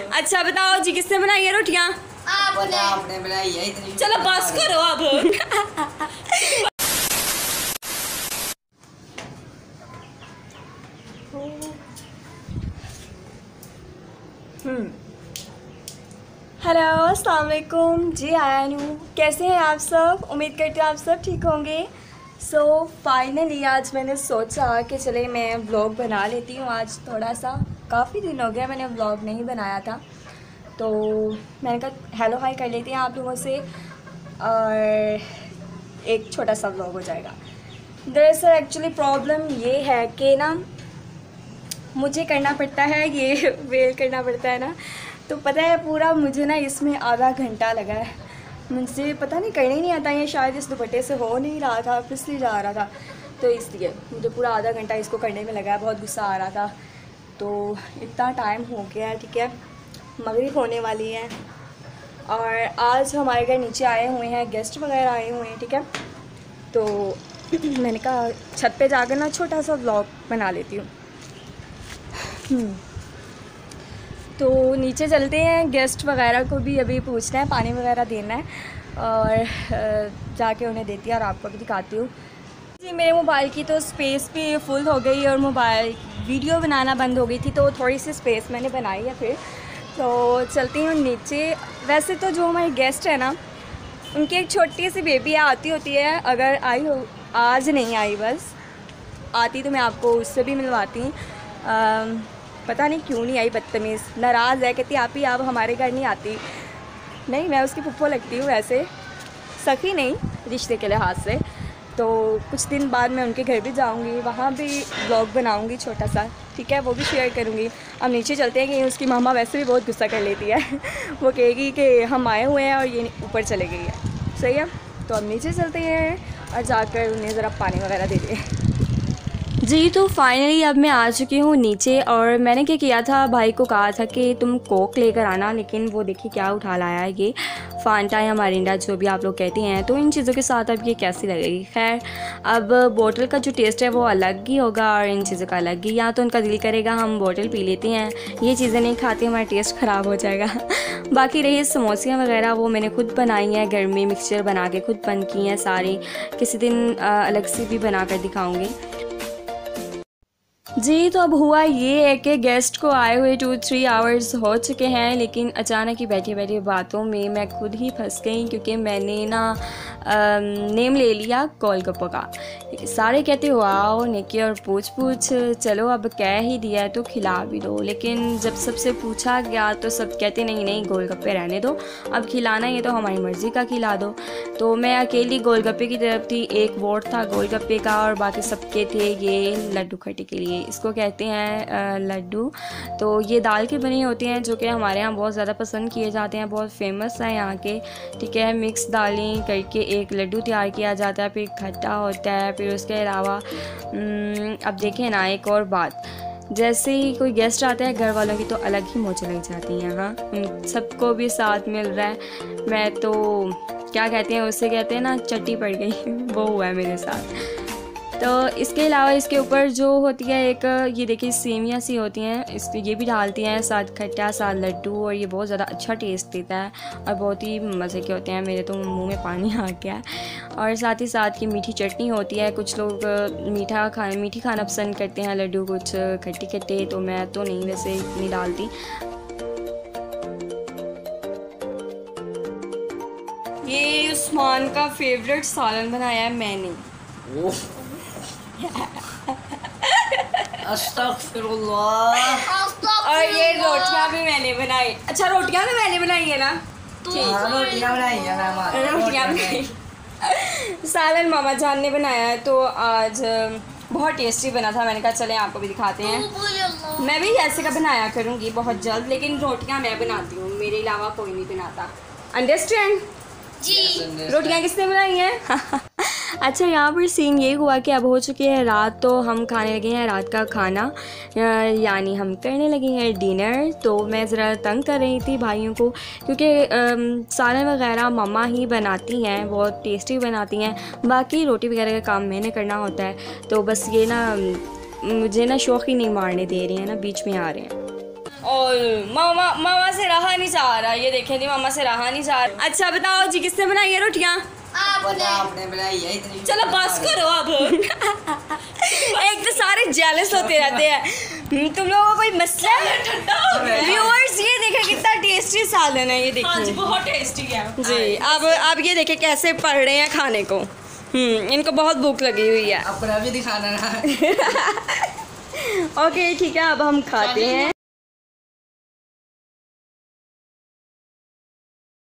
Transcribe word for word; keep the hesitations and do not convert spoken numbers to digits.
अच्छा बताओ जी, किसने बनाई है रोटियां? आपने आपने बनाई है इतनी? चलो बस करो अब। हम्म हेलो अस्सलाम वालेकुम जी, आयान हूँ। कैसे हैं आप सब? उम्मीद करती हूँ आप सब ठीक होंगे। सो so, फाइनली आज मैंने सोचा कि चले मैं व्लॉग बना लेती हूँ। आज थोड़ा सा काफ़ी दिन हो गया मैंने व्लॉग नहीं बनाया था, तो मैंने कहा हेलो हाय कर लेते हैं आप लोगों से और एक छोटा सा व्लॉग हो जाएगा। दरअसल एक्चुअली प्रॉब्लम ये है कि ना मुझे करना पड़ता है ये वेल करना पड़ता है ना, तो पता है पूरा मुझे ना इसमें आधा घंटा लगा है। मुझे पता नहीं करने ही नहीं आता, ये शायद इस दुपट्टे से हो नहीं रहा था, फिसली जा रहा था, तो इसलिए मुझे पूरा आधा घंटा इसको करने में लगा है। बहुत गुस्सा आ रहा था, तो इतना टाइम हो गया है, ठीक है, मगरिब होने वाली है। और आज हमारे घर नीचे आए हुए हैं गेस्ट वगैरह आए हुए हैं, ठीक है, तो मैंने कहा छत पे जाकर ना छोटा सा व्लॉग बना लेती हूँ। तो नीचे चलते हैं, गेस्ट वगैरह को भी अभी पूछना है, पानी वगैरह देना है और जाके उन्हें देती है और आपको भी दिखाती हूँ। जी मेरे मोबाइल की तो स्पेस भी फुल हो गई और मोबाइल वीडियो बनाना बंद हो गई थी, तो थोड़ी सी स्पेस मैंने बनाई है फिर। तो चलती हूँ नीचे। वैसे तो जो हमारे गेस्ट है ना, उनकी एक छोटी सी बेबी आती होती है, अगर आई हो, आज नहीं आई, बस आती तो मैं आपको उससे भी मिलवाती। पता नहीं क्यों नहीं आई, बदतमीज़ नाराज़ है, कहती आप ही आप हमारे घर नहीं आती। नहीं, मैं उसकी फुप्पो लगती हूँ वैसे, सखी नहीं रिश्ते के लिहाज से। तो कुछ दिन बाद मैं उनके घर भी जाऊंगी, वहाँ भी ब्लॉग बनाऊंगी छोटा सा, ठीक है, वो भी शेयर करूंगी। अब नीचे चलते हैं कि उसकी मामा वैसे भी बहुत गुस्सा कर लेती है वो कहेगी कि हम आए हुए हैं और ये ऊपर चले गई है, सही है। तो अब नीचे चलते हैं और जाकर उन्हें ज़रा पानी वगैरह दे दें। जी तो फाइनली अब मैं आ चुकी हूँ नीचे, और मैंने क्या किया था, भाई को कहा था कि तुम कोक लेकर आना, लेकिन वो देखिए क्या उठा लाया है, ये फांटा या मारिंडा जो भी आप लोग कहते हैं। तो इन चीज़ों के साथ अब ये कैसी लगेगी, खैर अब बोतल का जो टेस्ट है वो अलग ही होगा और इन चीज़ों का अलग ही। या तो उनका दिल करेगा हम बोतल पी लेते हैं, ये चीज़ें नहीं खाती, हमारा टेस्ट ख़राब हो जाएगा। बाकी रही समोसियाँ वगैरह, वो मैंने खुद बनाई हैं, घर में मिक्सचर बना के खुद बन की हैं सारी, किसी दिन अलग से भी बना कर दिखाऊँगी। जी तो अब हुआ ये है कि गेस्ट को आए हुए टू थ्री आवर्स हो चुके हैं, लेकिन अचानक ही बैठे बैठे बातों में मैं खुद ही फंस गई, क्योंकि मैंने ना आ, नेम ले लिया गोलगप्पा का। सारे कहते वाओ निकी और पूछ पूछ, चलो अब कह ही दिया है तो खिला भी दो। लेकिन जब सबसे पूछा गया तो सब कहते नहीं नहीं गोलगप्पे रहने दो, अब खिलाना ये तो हमारी मर्ज़ी का खिला दो। तो मैं अकेली गोलगप्पे की तरफ थी, एक वोट था गोलगप्पे का और बाकी सबके थे ये लड्डू खट्टे के लिए, इसको कहते हैं लड्डू। तो ये दाल के बने होते हैं जो कि हमारे यहाँ बहुत ज़्यादा पसंद किए जाते हैं, बहुत फेमस हैं यहाँ के, ठीक है। मिक्स दालें करके एक लड्डू तैयार किया जाता है, फिर खट्टा होता है, फिर उसके अलावा अब देखें ना एक और बात, जैसे ही कोई गेस्ट आता है घर वालों की तो अलग ही मौज लग जाती है। हाँ उन सबको भी साथ मिल रहा है, मैं तो क्या कहते हैं उससे, कहते हैं ना चट्टी पड़ गई, वो हुआ है मेरे साथ। तो इसके अलावा इसके ऊपर जो होती है एक ये देखिए सेवियाँ सी होती हैं, इस ये भी डालती हैं साथ खट्टा साथ लड्डू, और ये बहुत ज़्यादा अच्छा टेस्ट देता है और बहुत ही मज़े के होते हैं। मेरे तो मुंह में पानी आ गया। और साथ ही साथ ये मीठी चटनी होती है, कुछ लोग मीठा खा मीठी खाना पसंद करते हैं लड्डू, कुछ खट्टी खट्टे, तो मैं तो नहीं वैसे इतनी डालती। ये उस्मान का फेवरेट सालन बनाया है मैंने। और ये रोटियां भी मैंने बनाई। अच्छा रोटियां भी मैंने बनाई है ना, रोटियां बनाई है ना, रोटियां बनाई सालन मामा जान ने बनाया है, तो आज बहुत टेस्टी बना था। मैंने कहा चले आपको भी दिखाते हैं, मैं भी ऐसे का बनाया करूँगी बहुत जल्द, लेकिन रोटियां मैं बनाती हूँ, मेरे अलावा कोई नहीं बनाता, अंडरस्टैंड जी। रोटियाँ किसने बनाई हैं? अच्छा यहाँ पर सीन ये हुआ कि अब हो चुकी है रात, तो हम खाने लगे हैं रात का खाना, यानी हम करने लगे हैं डिनर। तो मैं ज़रा तंग कर रही थी भाइयों को, क्योंकि सालन वगैरह मम्मा ही बनाती हैं, बहुत टेस्टी बनाती हैं, बाकी रोटी वगैरह का काम मैंने करना होता है। तो बस ये ना मुझे ना शौक़ ही नहीं मारने दे रही है ना, बीच में आ रहे हैं। और मामा मामा रहा नहीं जा रहा, ये देखे थी मामा से रहा नहीं जा रहा। अच्छा बताओ जी किसने बनाई है रोटियाँ? आपने बनाई है इतनी? चलो बस करो अब। एक तो सारे जेलस होते रहते हैं तुम लोगों को, कोई मसला है? व्यूअर्स ये देखें कितना टेस्टी सालन है, ये देखिए। हाँ जी बहुत टेस्टी है जी। अब अब ये देखें कैसे पड़ रहे हैं खाने को। हम्म इनको बहुत भूख लगी हुई है। आपको अभी दिखाना रहा। ओके ठीक है अब हम खाते हैं।